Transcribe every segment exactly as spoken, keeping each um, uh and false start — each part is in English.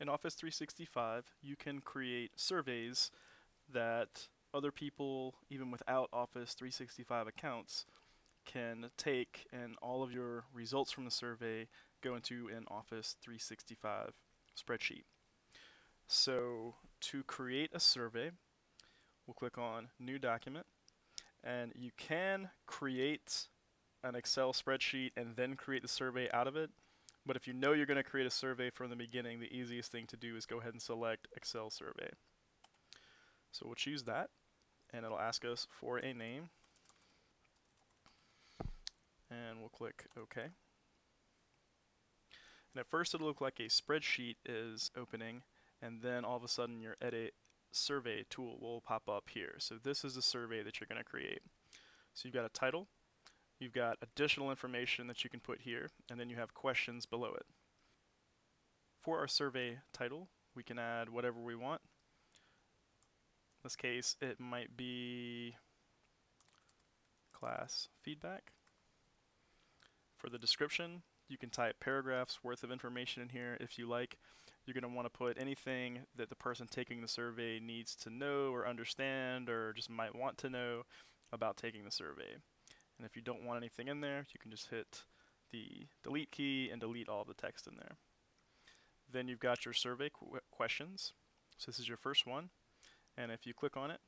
In Office three sixty-five, you can create surveys that other people, even without Office three sixty-five accounts, can take, and all of your results from the survey go into an Office three sixty-five spreadsheet. So to create a survey, we'll click on New Document, and you can create an Excel spreadsheet and then create the survey out of it. But if you know you're going to create a survey from the beginning, the easiest thing to do is go ahead and select Excel survey. So we'll choose that, and it'll ask us for a name, and we'll click OK. And at first it'll look like a spreadsheet is opening, and then all of a sudden your edit survey tool will pop up here. So this is the survey that you're going to create. So you've got a title, you've got additional information that you can put here, and then you have questions below it. For our survey title, we can add whatever we want. In this case, it might be class feedback. For the description, you can type paragraphs worth of information in here if you like. You're going to want to put anything that the person taking the survey needs to know or understand, or just might want to know about taking the survey. And if you don't want anything in there, you can just hit the delete key and delete all the text in there. Then you've got your survey qu- questions. So this is your first one. And if you click on it,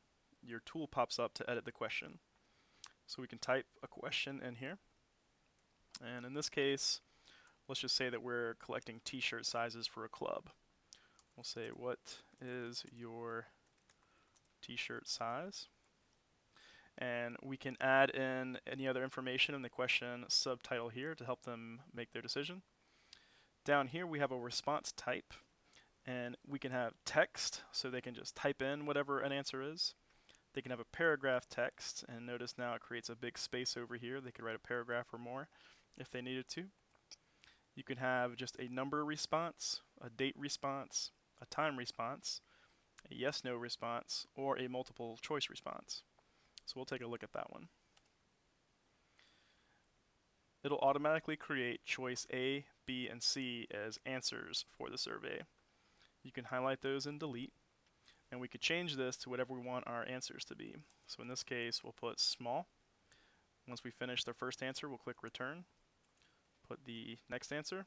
your tool pops up to edit the question. So we can type a question in here. And in this case, let's just say that we're collecting t-shirt sizes for a club. We'll say, what is your t-shirt size? And we can add in any other information in the question subtitle here to help them make their decision. Down here we have a response type, and we can have text, so they can just type in whatever an answer is. They can have a paragraph text, and notice now it creates a big space over here. They could write a paragraph or more if they needed to. You can have just a number response, a date response, a time response, a yes-no response, or a multiple choice response. So we'll take a look at that one. It'll automatically create choice A, B, and C as answers for the survey. You can highlight those and delete. And we could change this to whatever we want our answers to be. So in this case, we'll put small. Once we finish the first answer, we'll click return. Put the next answer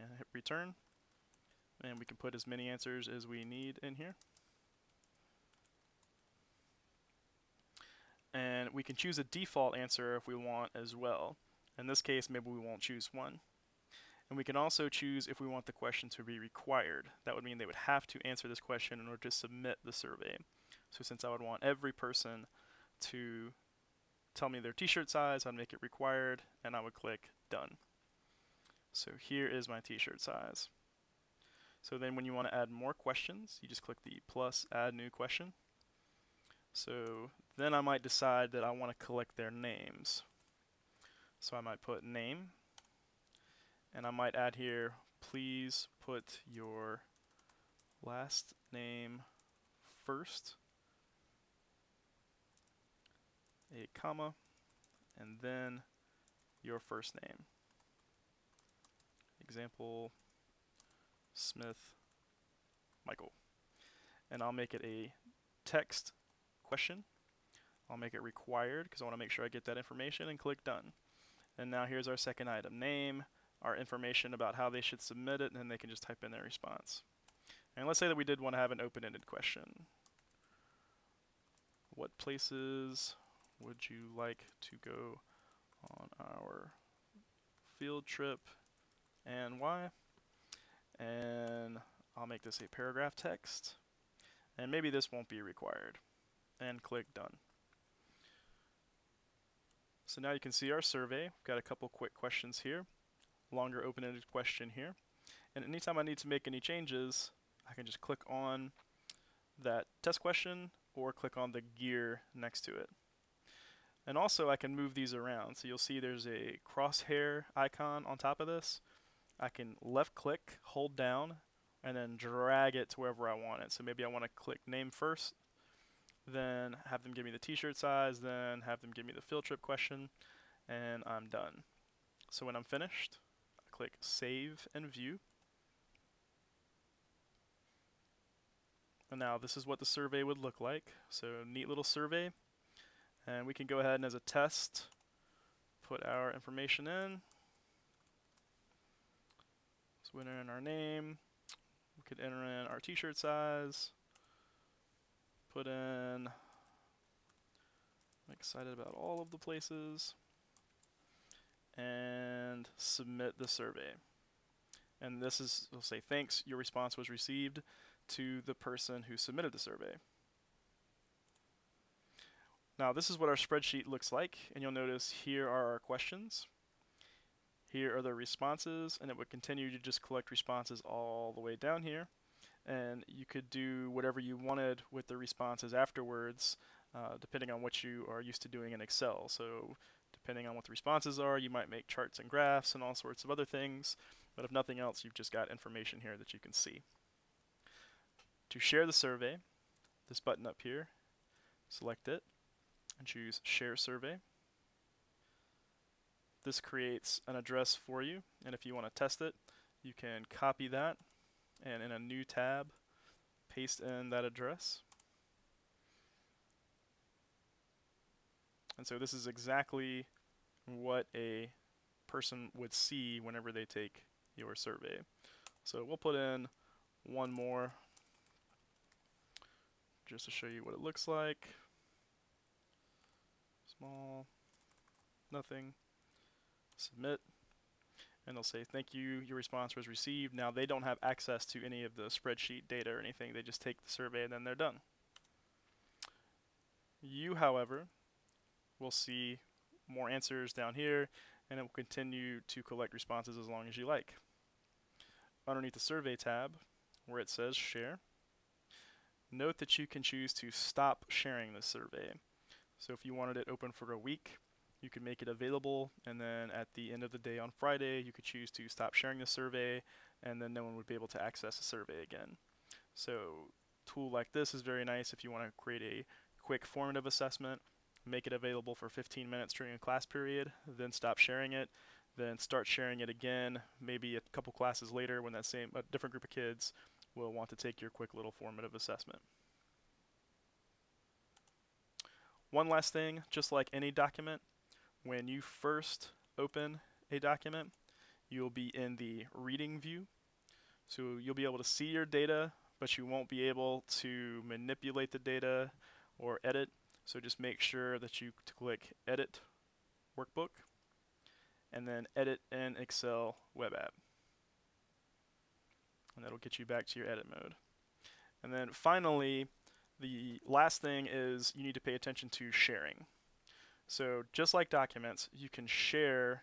and hit return. And we can put as many answers as we need in here. And we can choose a default answer if we want as well. In this case, maybe we won't choose one. And we can also choose if we want the question to be required. That would mean they would have to answer this question in order to submit the survey. So since I would want every person to tell me their t-shirt size, I'd make it required, and I would click done. So here is my t-shirt size. So then when you want to add more questions, you just click the plus add new question. So then I might decide that I want to collect their names. So I might put name. And I might add here, please put your last name first, a comma, and then your first name. Example, Smith Michael. And I'll make it a text question. I'll make it required because I want to make sure I get that information, and click done. And now here's our second item, name, our information about how they should submit it, and then they can just type in their response. And let's say that we did want to have an open-ended question. What places would you like to go on our field trip, and why? And I'll make this a paragraph text. And maybe this won't be required. And click done. So now you can see our survey. We've got a couple quick questions here. Longer open-ended question here, and anytime I need to make any changes, I can just click on that test question or click on the gear next to it. And also I can move these around, so you'll see there's a crosshair icon on top of this. I can left click, hold down, and then drag it to wherever I want it. So maybe I want to click name first, then have them give me the t-shirt size, then have them give me the field trip question, and I'm done. So when I'm finished, click Save and View. And now this is what the survey would look like. So neat little survey. And we can go ahead and, as a test, put our information in. So we enter in our name. We could enter in our t-shirt size. Put in, I'm excited about all of the places. And submit the survey. And this is, it'll say, thanks, your response was received, to the person who submitted the survey. Now this is what our spreadsheet looks like, and you'll notice here are our questions, here are the responses, and it would continue to just collect responses all the way down here. And you could do whatever you wanted with the responses afterwards, uh, depending on what you are used to doing in Excel. So depending on what the responses are, you might make charts and graphs and all sorts of other things, but if nothing else, you've just got information here that you can see. To share the survey, this button up here, select it and choose Share Survey. This creates an address for you, and if you want to test it, you can copy that and, in a new tab, paste in that address. And so this is exactly what a person would see whenever they take your survey. So we'll put in one more just to show you what it looks like. Small, nothing, submit, and they'll say, thank you, your response was received. Now they don't have access to any of the spreadsheet data or anything, they just take the survey and then they're done. You, however, will see more answers down here, and it will continue to collect responses as long as you like. Underneath the survey tab, where it says share, note that you can choose to stop sharing the survey. So if you wanted it open for a week, you could make it available, and then at the end of the day on Friday, you could choose to stop sharing the survey, and then no one would be able to access the survey again. So a tool like this is very nice if you want to create a quick formative assessment, make it available for fifteen minutes during a class period, then stop sharing it, then start sharing it again, maybe a couple classes later when that same, a different group of kids will want to take your quick little formative assessment. One last thing, just like any document, when you first open a document, you'll be in the reading view. So you'll be able to see your data, but you won't be able to manipulate the data or edit. So just make sure that you click Edit Workbook, and then Edit in Excel Web App. And that'll get you back to your edit mode. And then finally, the last thing is you need to pay attention to sharing. So just like documents, you can share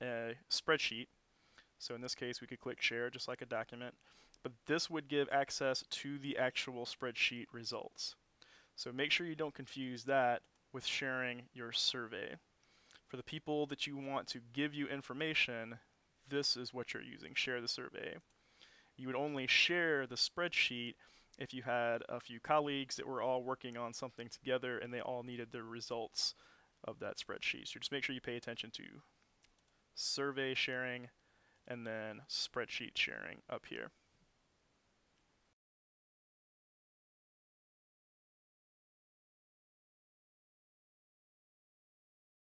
a spreadsheet. So in this case, we could click share just like a document, but this would give access to the actual spreadsheet results. So make sure you don't confuse that with sharing your survey. For the people that you want to give you information, this is what you're using, share the survey. You would only share the spreadsheet if you had a few colleagues that were all working on something together and they all needed the results of that spreadsheet. So just make sure you pay attention to survey sharing and then spreadsheet sharing up here.